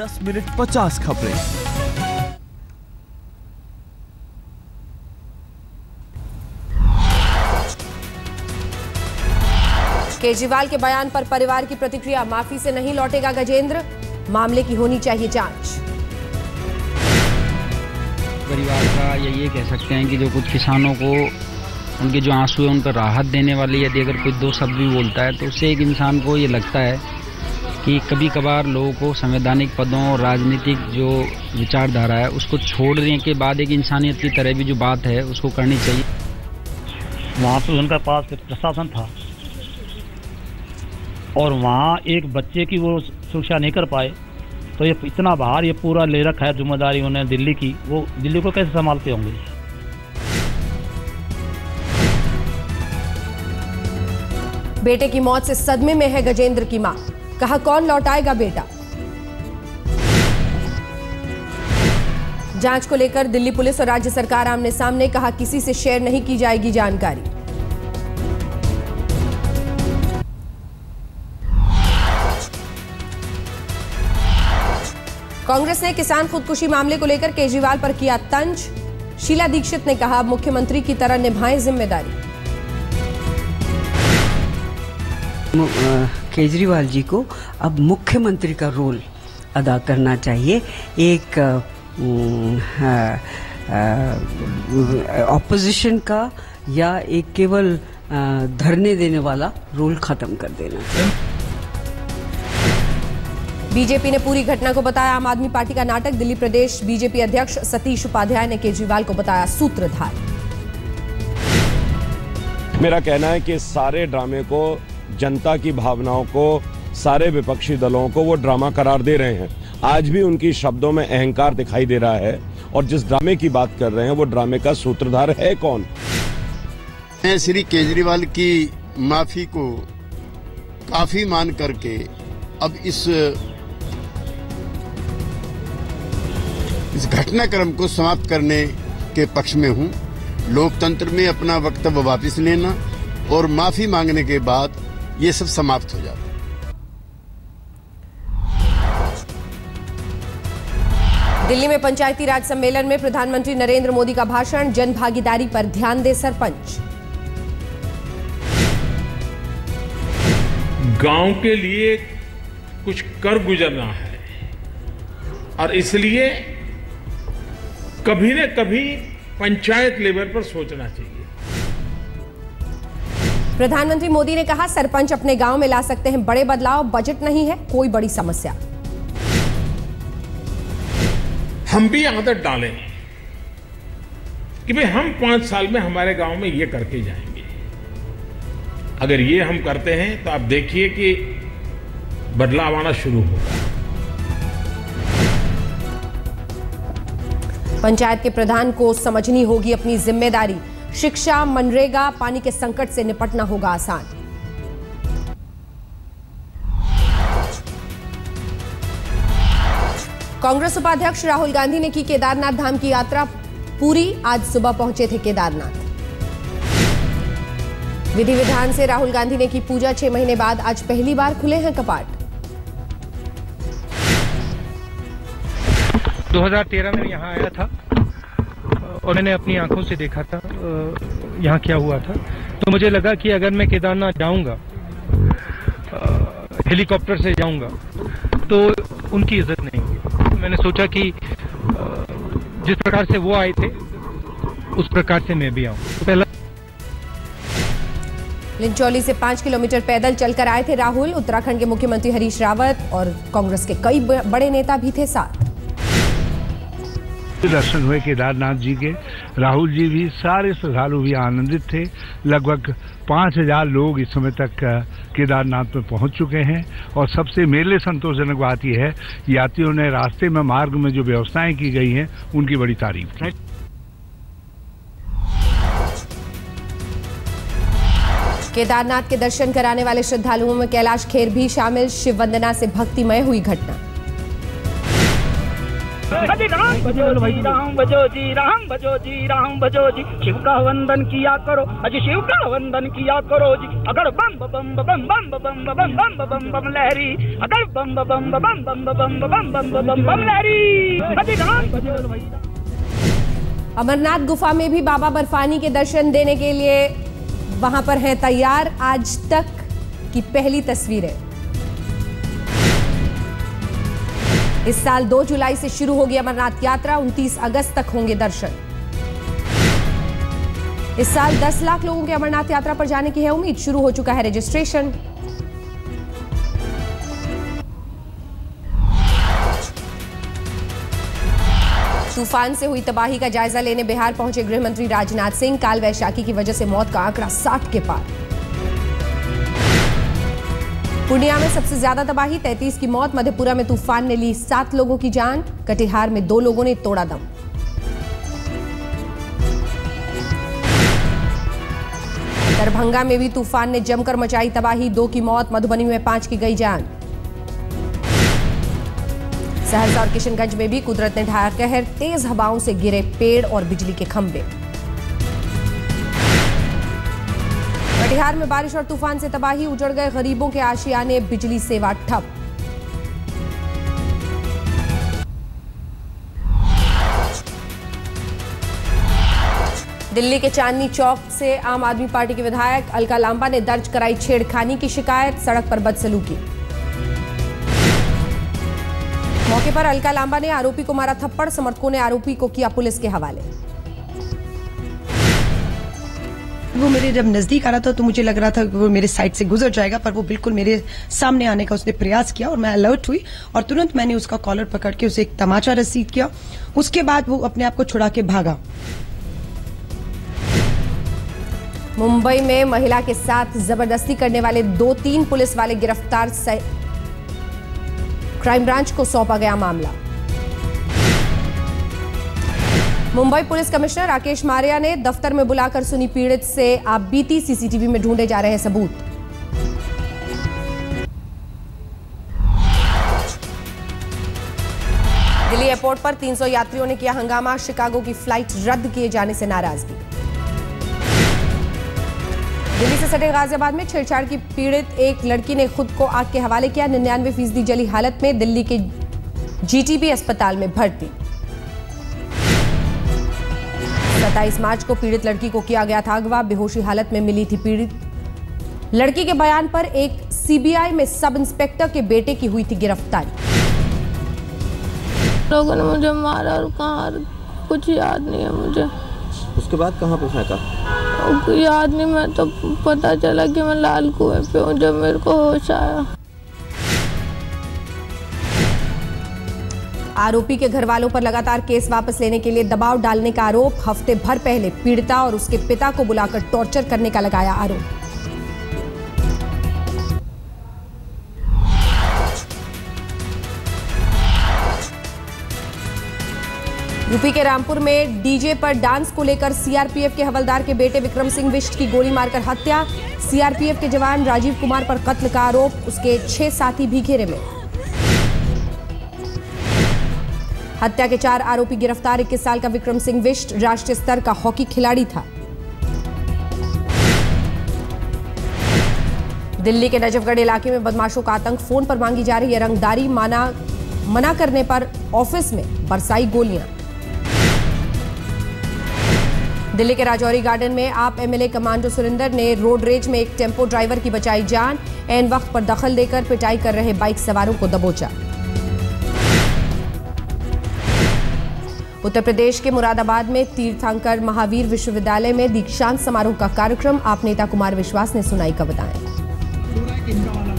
10 minute 50 खबरें। केजरीवाल के बयान पर परिवार की प्रतिक्रिया, माफी से नहीं लौटेगा गजेंद्र, मामले की होनी चाहिए जांच। परिवार का ये कह सकते हैं कि जो कुछ किसानों को उनके जो आंसू है उन पर राहत देने वाली यदि अगर कोई दो शब्द भी बोलता है तो उससे एक इंसान को ये लगता है कि कभी कभार लोगों को संवैधानिक पदों और राजनीतिक जो विचारधारा है उसको छोड़ने के बाद एक इंसानियत की तरह भी जो बात है उसको करनी चाहिए। वहाँ पर उनका पास प्रशासन था और वहाँ एक बच्चे की वो सुरक्षा नहीं कर पाए, तो ये इतना भार ये पूरा ले रखा है जिम्मेदारी उन्हें दिल्ली की, वो दिल्ली को कैसे संभालते होंगे। बेटे की मौत से सदमे में है गजेंद्र की मां, कहा कौन लौटाएगा बेटा। जांच को लेकर दिल्ली पुलिस और राज्य सरकार आमने सामने, कहा किसी से शेयर नहीं की जाएगी जानकारी। कांग्रेस ने किसान खुदकुशी मामले को लेकर केजरीवाल पर किया तंज, शीला दीक्षित ने कहा मुख्यमंत्री की तरह निभाएं जिम्मेदारी। केजरीवाल जी को अब मुख्यमंत्री का रोल अदा करना चाहिए। एक ऑपोजिशन का या एक केवल धरने देने वाला रोल खत्म कर देना चाहिए। बीजेपी ने पूरी घटना को बताया आम आदमी पार्टी का नाटक, दिल्ली प्रदेश बीजेपी अध्यक्ष सतीश उपाध्याय ने केजरीवाल को बताया सूत्रधार। मेरा कहना है कि सारे ड्रामे को, जनता की भावनाओं को, सारे विपक्षी दलों को वो ड्रामा करार दे रहे हैं। आज भी उनकी शब्दों में अहंकार दिखाई दे रहा है और जिस ड्रामे की बात कर रहे हैं वो ड्रामे का सूत्रधार है कौन। मैं श्री केजरीवाल की माफी को काफी मान करके अब इस घटनाक्रम को समाप्त करने के पक्ष में हूं। लोकतंत्र में अपना वक्तव्य वापस लेना और माफी मांगने के बाद ये सब समाप्त हो जाता है। दिल्ली में पंचायती राज सम्मेलन में प्रधानमंत्री नरेंद्र मोदी का भाषण, जन भागीदारी पर ध्यान दे सरपंच। गांव के लिए कुछ कर गुजरना है और इसलिए कभी न कभी पंचायत लेवल पर सोचना चाहिए। प्रधानमंत्री मोदी ने कहा सरपंच अपने गांव में ला सकते हैं बड़े बदलाव, बजट नहीं है कोई बड़ी समस्या। हम भी आदत डालें कि भाई हम 5 साल में हमारे गांव में ये करके जाएंगे। अगर ये हम करते हैं तो आप देखिए कि बदलाव आना शुरू होगा। पंचायत के प्रधान को समझनी होगी अपनी जिम्मेदारी, शिक्षा, मनरेगा, पानी के संकट से निपटना होगा आसान। कांग्रेस उपाध्यक्ष राहुल गांधी ने की केदारनाथ धाम की यात्रा पूरी, आज सुबह पहुंचे थे केदारनाथ। विधि विधान से राहुल गांधी ने की पूजा, 6 महीने बाद आज पहली बार खुले हैं कपाट। 2013 में यहाँ आया था और मैंने अपनी आंखों से देखा था यहाँ क्या हुआ था, तो मुझे लगा कि अगर मैं केदारनाथ जाऊँगा, हेलीकॉप्टर से जाऊँगा तो उनकी इज्जत नहीं होगी। मैंने सोचा कि जिस प्रकार से वो आए थे उस प्रकार से मैं भी आऊँ। तो पहला लिंचौली से 5 किलोमीटर पैदल चलकर आए थे राहुल, उत्तराखंड के मुख्यमंत्री हरीश रावत और कांग्रेस के कई बड़े नेता भी थे साथ। दर्शन हुए केदारनाथ जी के, राहुल जी भी, सारे श्रद्धालु भी आनंदित थे। लगभग 5000 लोग इस समय तक केदारनाथ पर पहुंच चुके हैं और सबसे मेरे लिए संतोषजनक बात यह है यात्रियों ने रास्ते में, मार्ग में जो व्यवस्थाएं की गई हैं उनकी बड़ी तारीफ की। केदारनाथ के दर्शन कराने वाले श्रद्धालुओं में कैलाश खेर भी शामिल, शिव वंदना से भक्तिमय हुई घटना। बजो जी राम बजो जी शिव का वंदन किया करो, अजी शिव का वंदन किया करो जी। अगर बम बम बम बम बम बम बम बम लहरी, अगर बम बम बम बम बम बम बम बम लहरी बजे राम बजो भाई। अमरनाथ गुफा में भी बाबा बर्फानी के दर्शन देने के लिए वहां पर हैं तैयार, आज तक की पहली तस्वीरें। इस साल 2 जुलाई से शुरू होगी अमरनाथ यात्रा, 29 अगस्त तक होंगे दर्शन। इस साल 10 लाख लोगों के अमरनाथ यात्रा पर जाने की है उम्मीद, शुरू हो चुका है रजिस्ट्रेशन। तूफान से हुई तबाही का जायजा लेने बिहार पहुंचे गृह मंत्री राजनाथ सिंह, काल वैशाखी की वजह से मौत का आंकड़ा 60 के पार। पूर्णिया में सबसे ज्यादा तबाही, 33 की मौत। मधेपुरा में तूफान ने ली 7 लोगों की जान। कटिहार में 2 लोगों ने तोड़ा दम। दरभंगा में भी तूफान ने जमकर मचाई तबाही, 2 की मौत। मधुबनी में 5 की गई जान। सहरसा और किशनगंज में भी कुदरत ने ढाया कहर, तेज हवाओं से गिरे पेड़ और बिजली के खंभे। कटिहार में बारिश और तूफान से तबाही, उजड़ गए गरीबों के आशियाने, बिजली सेवा ठप। दिल्ली के चांदनी चौक से आम आदमी पार्टी के विधायक अलका लांबा ने दर्ज कराई छेड़खानी की शिकायत, सड़क पर बदसलूकी। मौके पर अलका लांबा ने आरोपी को मारा थप्पड़, समर्थकों ने आरोपी को किया पुलिस के हवाले। वो मेरे जब नजदीक आ रहा था तो मुझे लग रहा था कि वो मेरे साइड से गुजर जाएगा, पर वो बिल्कुल मेरे सामने आने का उसने प्रयास किया और मैं अलर्ट हुई और तुरंत मैंने उसका कॉलर पकड़ के उसे एक तमाचा रसीद किया। उसके बाद वो अपने आप को छुड़ा के भागा। मुंबई में महिला के साथ जबरदस्ती करने वाले 2-3 पुलिस वाले गिरफ्तार, क्राइम ब्रांच को सौंपा गया मामला। मुंबई पुलिस कमिश्नर राकेश मारिया ने दफ्तर में बुलाकर सुनी पीड़ित से आप बीती, सीसीटीवी में ढूंढे जा रहे हैं सबूत। दिल्ली एयरपोर्ट पर 300 यात्रियों ने किया हंगामा, शिकागो की फ्लाइट रद्द किए जाने से नाराजगी। दिल्ली से सटे गाजियाबाद में छेड़छाड़ की पीड़ित एक लड़की ने खुद को आग के हवाले किया, 99% जली हालत में दिल्ली के जीटीबी अस्पताल में भर्ती। 27 मार्च को पीड़ित लड़की को किया गया था अगवा, बेहोशी हालत में मिली थी पीड़ित लड़की के बयान पर एक सीबीआई में सब इंस्पेक्टर के बेटे की हुई थी गिरफ्तारी। लोगों ने मुझे मारा और कहा, कुछ याद नहीं है मुझे। उसके बाद कहाँ पे फेंका याद नहीं, मैं तो पता चला कि मैं लाल कुएं पे हूँ जब मेरे को होश आया। आरोपी के घर वालों पर लगातार केस वापस लेने के लिए दबाव डालने का आरोप, हफ्ते भर पहले पीड़िता और उसके पिता को बुलाकर टॉर्चर करने का लगाया आरोप। यूपी के रामपुर में डीजे पर डांस को लेकर सीआरपीएफ के हवलदार के बेटे विक्रम सिंह मिश्र की गोली मारकर हत्या, सीआरपीएफ के जवान राजीव कुमार पर कत्ल का आरोप, उसके 6 साथी भी घेरे में। हत्या के 4 आरोपी गिरफ्तार, 21 साल का विक्रम सिंह मिश्र राष्ट्रीय स्तर का हॉकी खिलाड़ी था। दिल्ली के नजफगढ़ इलाके में बदमाशों का आतंक, फोन पर मांगी जा रही है रंगदारी, मना करने पर ऑफिस में बरसाई गोलियां। दिल्ली के राजौरी गार्डन में आप एमएलए कमांडो सुरेंद्र ने रोड रेज में एक टेम्पो ड्राइवर की बचाई जान, ऐन वक्त पर दखल देकर पिटाई कर रहे बाइक सवारों को दबोचा। उत्तर प्रदेश के मुरादाबाद में तीर्थंकर महावीर विश्वविद्यालय में दीक्षांत समारोह का कार्यक्रम, आप नेता कुमार विश्वास ने सुनाई कविताएं।